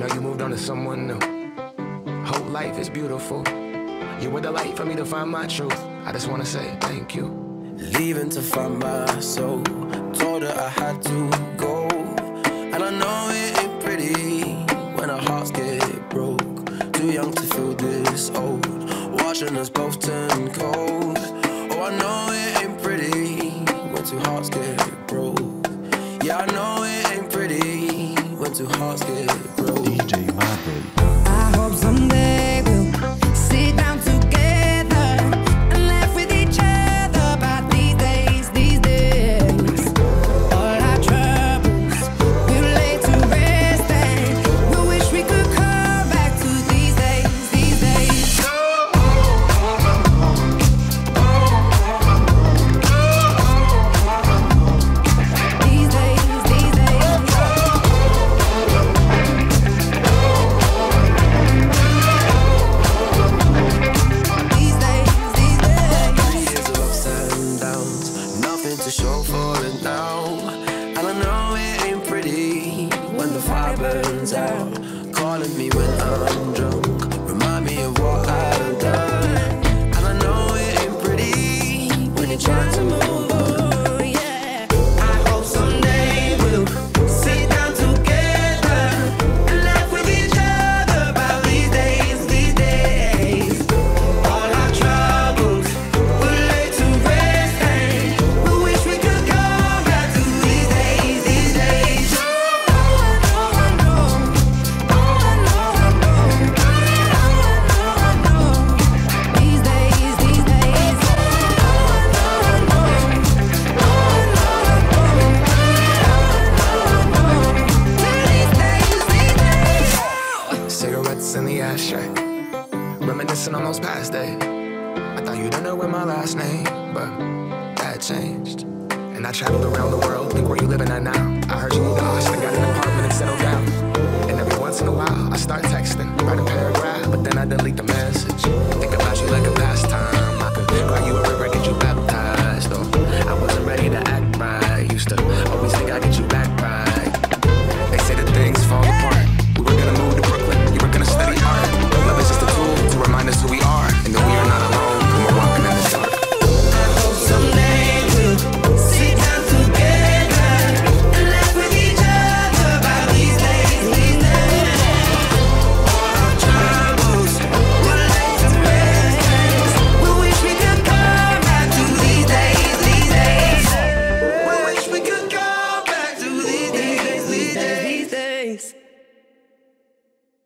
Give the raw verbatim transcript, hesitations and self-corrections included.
know you moved on to someone new. Hope life is beautiful. You were the light for me to find my truth. I just wanna say thank you. Leaving to find my soul. Told her I had to go. And I know it ain't pretty when our hearts get broke. Too young to feel this old, watching us both turn cold. Oh, I know it ain't pretty when two hearts get broke. Yeah, I know it ain't pretty when two hearts get broke. D J Mabel. I hope someday we'll sit down together and laugh with each other about these days, these days. All our troubles we'll lay to rest, and we wish we could come back to these days, these days. These days, these days. These days, these days. Years of ups and downs, nothing to show for it now. And I know it ain't pretty when the fire burns out. Calling me when I'm drunk, remind me of what I've done. And I know it ain't pretty when you're trying to move on. I hope someday we'll sit down together and laugh with each other about these days, these days. All our troubles we'll lay to rest, and we wish we could come back to these days, these days. These days, these days. Cigarettes in the ashtray, reminiscing on those past days. I thought you'd end up with my last name, but that changed. And I traveled around the world. Think where you living at now. I heard you moved to Austin, got an apartment.